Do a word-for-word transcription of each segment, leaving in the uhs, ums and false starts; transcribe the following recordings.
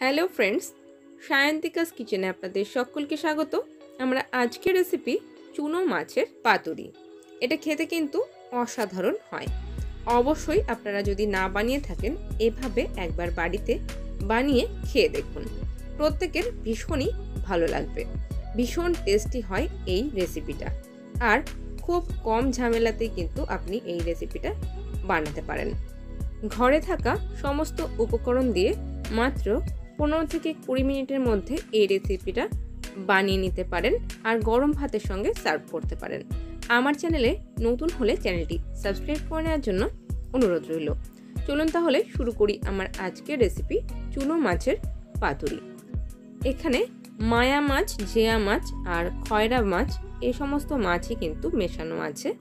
Hello friends, सायंतिका'स kitchen आपनादेर सकलके स्वागत। आमरा आजके रेसिपी चुनो माछेर पातुरी। एटा खेते किन्तु असाधारण हय। अवश्यई आपनारा जदि ना बानिये थाकेन एभाबे एकबार बाड़ीते बानिये खेये देखुन, प्रत्येकेर भीषणई भालो लागबे। भीषण टेस्टी हय एई रेसिपिटा आर खूब कम झामेलातेई किन्तु आपनि एई रेसिपिटा बानाते पारेन। घरे थाका समस्त उपकरण दिये मात्र पंद्रह थेके बीस मिनिटेर मध्य ये रेसिपिटा बानिये निते पारेन और गरम भातेर संगे सार्व करते पारेन। आमार चैनेले नतून होले चैनलटी सबस्क्राइब करे नेওয়ার জন্য अनुरोध रइल। चलुन ताहले शुरू करी आमार आजकेर रेसिपि चुनो माछेर पातुरी। एखाने माया माछ, जेया माछ और खयरा माछ ए समस्त माछई किन्तु मेशानो आछे।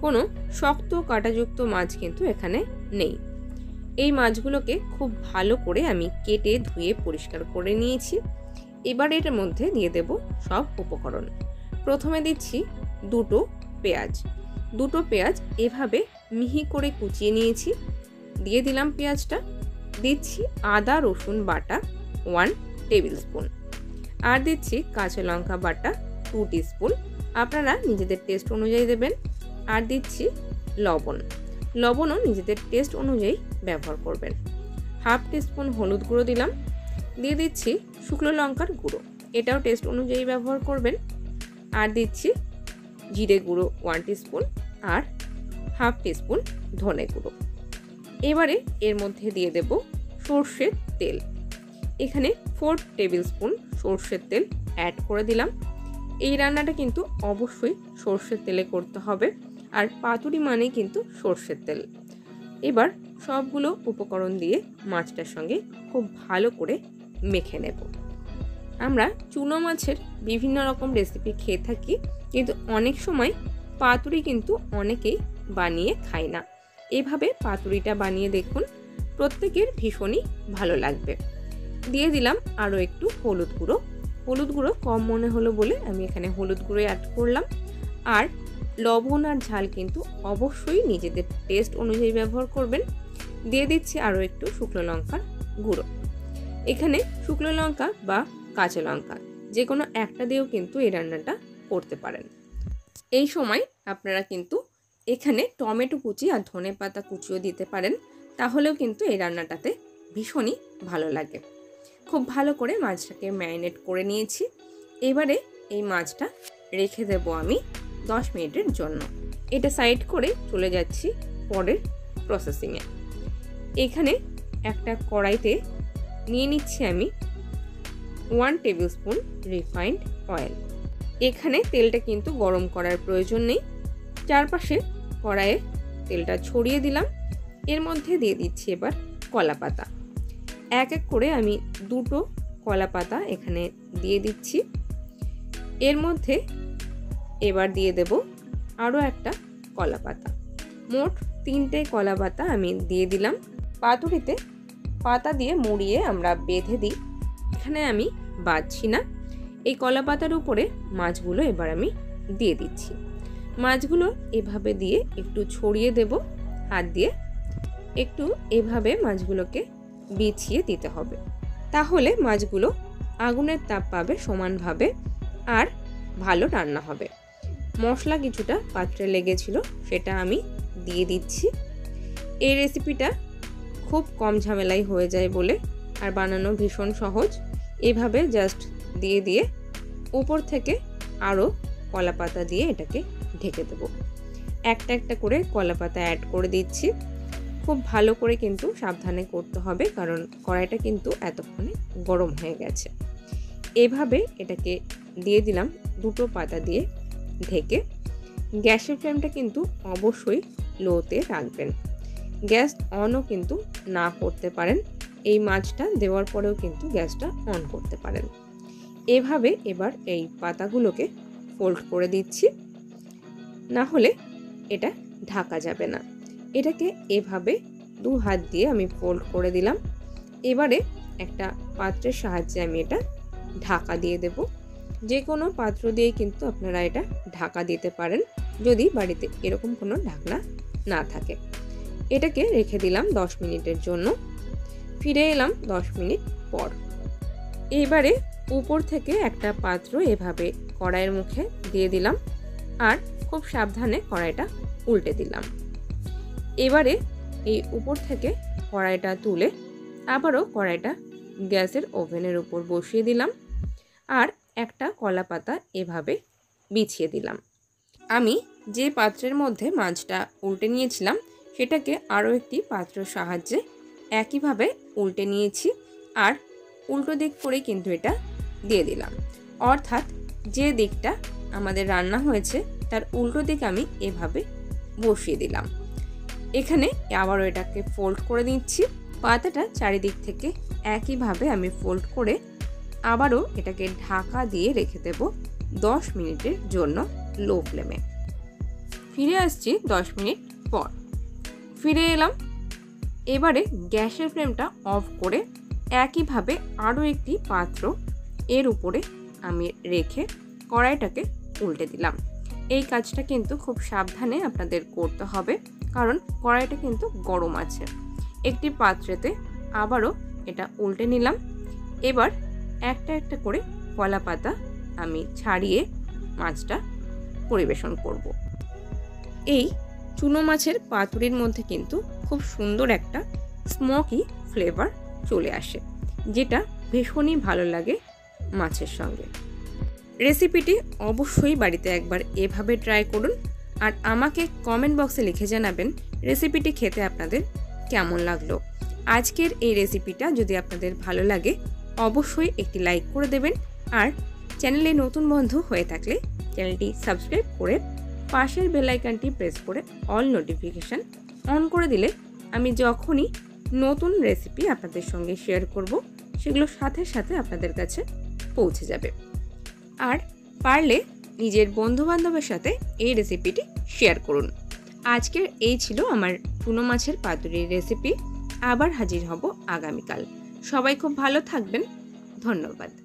कोनो शक्त काटायुक्त माछ किन्तु एखाने नेই। এই মাছগুলোকে খুব ভালো করে আমি কেটে ধুয়ে পরিষ্কার করে নিয়েছি। এবার এর মধ্যে দিয়ে দেব সব উপকরণ। প্রথমে দিচ্ছি দুটো পেঁয়াজ। দুটো পেঁয়াজ এভাবে মিহি করে কুচিয়ে নিয়েছি, দিয়ে দিলাম পেঁয়াজটা। দিচ্ছি আদা রসুন বাটা এক টেবিল স্পুন আর দিচ্ছি কাঁচা লঙ্কা বাটা দুই টিস্পুন, আপনারা নিজেদের টেস্ট অনুযায়ী দেবেন। আর দিচ্ছি লবণ, লবণও নিজেদের টেস্ট অনুযায়ী ব্যবহার করবেন। হাফ টিস্পুন হলুদ গুঁড়ো দিলাম। দিয়ে দিচ্ছি শুকনো লঙ্কার গুঁড়ো, এটাও টেস্ট অনুযায়ী ব্যবহার করবেন। আর দিচ্ছি জিরে গুঁড়ো এক টিস্পুন আর হাফ টিস্পুন ধনে গুঁড়ো। এবারে এর মধ্যে দিয়ে দেব সরষের তেল। এখানে চার টেবিল স্পুন সরষের তেল অ্যাড করে দিলাম। এই রান্নাটা কিন্তু অবশ্যই সরষের তেলে করতে হবে আর পাতুরি মানে কিন্তু সরষের তেল। এবার সবগুলো উপকরণ দিয়ে মাছটার সঙ্গে খুব ভালো করে মেখে নেব। আমরা চুনো মাছের বিভিন্ন রকম রেসিপি খেয়ে থাকি, কিন্তু অনেক সময় পাতুরি কিন্তু অনেকেই বানিয়ে খায় না। এভাবে পাতুরিটা বানিয়ে দেখুন, প্রত্যেকের ভীষণই ভালো লাগবে। দিয়ে দিলাম আরও একটু হলুদ গুঁড়ো। হলুদ গুঁড়ো কম মনে হলো বলে আমি এখানে হলুদ গুঁড়ো অ্যাড করলাম। আর লবণ আর ঝাল কিন্তু অবশ্যই নিজেদের টেস্ট অনুযায়ী ব্যবহার করবেন। দিয়ে দিচ্ছি আরও একটু শুকনো লঙ্কার গুঁড়ো। এখানে শুকনো লঙ্কা বা কাঁচা লঙ্কা যে কোনো একটা দিয়েও কিন্তু এই রান্নাটা করতে পারেন। এই সময় আপনারা কিন্তু এখানে টমেটো কুচি আর ধনে পাতা কুচিও দিতে পারেন, তাহলেও কিন্তু এই রান্নাটাতে ভীষণই ভালো লাগে। খুব ভালো করে মাছটাকে ম্যারিনেট করে নিয়েছি। এবারে এই মাছটা রেখে দেবো আমি দশ মিনিটের জন্য। এটা সাইড করে চলে যাচ্ছি পরের প্রসেসিংয়ে। এখানে একটা কড়াইতে নিয়ে নিচ্ছি আমি এক টেবিল স্পুন রিফাইন্ড অয়েল। এখানে তেলটা কিন্তু গরম করার প্রয়োজন নেই, চারপাশে কড়াইয়ে তেলটা ছড়িয়ে দিলাম। এর মধ্যে দিয়ে দিচ্ছি এবার কলা পাতা। এক এক করে আমি দুটো কলা পাতা এখানে দিয়ে দিচ্ছি। এর মধ্যে এবার দিয়ে দেব আরও একটা কলা পাতা। মোট তিনটে কলা পাতা আমি দিয়ে দিলাম। পাতুরিতে পাতা দিয়ে মুড়িয়ে আমরা বেঁধে দিই, এখানে আমি বাঁধছি না। এই কলা পাতার উপরে মাছগুলো এবার আমি দিয়ে দিচ্ছি। মাছগুলো এভাবে দিয়ে একটু ছড়িয়ে দেব হাত দিয়ে, একটু এভাবে মাছগুলোকে বিছিয়ে দিতে হবে, তাহলে মাছগুলো আগুনের তাপ পাবে সমানভাবে আর ভালো রান্না হবে। মশলা কিছুটা পাত্রে লেগেছিল সেটা আমি দিয়ে দিচ্ছি। এই রেসিপিটা খুব কম ঝামেলাই হয়ে যায় বলে আর বানানো ভীষণ সহজ। এভাবে জাস্ট দিয়ে দিয়ে উপর থেকে আরও কলা পাতা দিয়ে এটাকে ঢেকে দেব। একটা একটা করে কলা পাতা অ্যাড করে দিচ্ছি। খুব ভালো করে কিন্তু সাবধানে করতে হবে, কারণ কড়াইটা কিন্তু এতক্ষণে গরম হয়ে গেছে। এভাবে এটাকে দিয়ে দিলাম, দুটো পাতা দিয়ে ঢেকে। গ্যাসের ফ্লেমটা কিন্তু অবশ্যই লোতে রাখবেন, গ্যাস অনও কিন্তু না করতে পারেন। এই মাছটা দেওয়ার পরেও কিন্তু গ্যাসটা অন করতে পারেন। এভাবে এবার এই পাতাগুলোকে ফোল্ড করে দিচ্ছি, না হলে এটা ঢাকা যাবে না। এটাকে এভাবে দু হাত দিয়ে আমি ফোল্ড করে দিলাম। এবারে একটা পাত্রের সাহায্যে আমি এটা ঢাকা দিয়ে দেবো। যে কোনো পাত্র দিয়ে কিন্তু আপনারা এটা ঢাকা দিতে পারেন যদি বাড়িতে এরকম কোনো ঢাকনা না থাকে। এটাকে রেখে দিলাম দশ মিনিটের জন্য। ফিরে এলাম দশ মিনিট पर एबारे ऊपर थेके एकटा पात्र एभाबे कड़ाइएर मुखे दिए दिलाम और खूब साबधाने कड़ाइटा उल्टे दिलाम। एबारे ए ऊपर थेके कड़ाइटा तुले आबारो कड़ाइटा ग्यासेर ओभेनेर ऊपर बसिए दिलाम और एकटा कला पाता एभाबे बिछिए दिलाम। आमी जे पात्रेर मध्य माछटा उल्टे नियेछिलाम सेटाके आरो एकटी पात्र साहाज्ये एकई भावे उल्टे नियेछि आर उल्टो दिक करे किन्तु एटा दिये दिलाम। अर्थात जे दिकटा आमादेर रान्ना होयेछे तार उल्टो दिक आमी एभावे बसिए दिलाम। एखाने आबारो एटाके फोल्ड करे दिच्छि। पाताटा चारिदिक थेके एकई भावे आमी फोल्ड करे आबारो एटाके ढाका दिये रेखे देब दस मिनिटेर जोन्नो लो फ्लेमे। फिरे आसछि दस मिनिट पर। फिरे एलाम। एबारे ग्यासेर फ्लेमटा अफ करे एकई भावे आरो एकटी पात्र एर उपरे आमी रेखे कड़ाइटाके उल्टे दिलाम। एई काजटा किन्तु खूब साबधाने आपनादेर करते हबे कारण कड़ाइटा किन्तु गरम आछे। एकटी पात्रेते आबारो एटा उल्टे निलाम। एबार एकटा एकटा करे कला पाता आमी छाड़िए माछटा परिवेशन करब। एई चुनो माछेर पातुरिर मध्य किन्तु खूब सुंदर एकटा स्मोकी फ्लेवर चले आसे जेटा भीषण ही भालो लागे माछेर संगे। रेसिपिटी अवश्यई बाड़ीते एकबार एभावे ट्राई करुन आर आमाके कमेंट बक्से लिखे जानाबेन रेसिपिटी खेते आपनादेर केमन लागलो। आजकेर एई रेसिपिटा जोदि आपनादेर भालो लागे अवश्यई एकटी लाइक करे देबेन आर चैनेले नतुन बंधु हये थाकले चैनेलटी सबस्क्राइब करे पाशेर बेल आइकनटी प्रेस करे अल नोटिफिकेशन अन करे दिले आमी जखोनी नतून रेसिपि आपनादेर संगे शेयर करब सेगुलो साथे साथे आपनादेर काछे पौंछे जाबे। आर पारले निजेर बंधुबान्धबेर साथे एई रेसिपिटी शेयर करुन। आजकेर एई छिलो आमार चुनो माछेर पातुरिर रेसिपि। आबार हाजिर हब आगामीकाल। सबाई खूब भालो थाकबेन। धन्यवाद।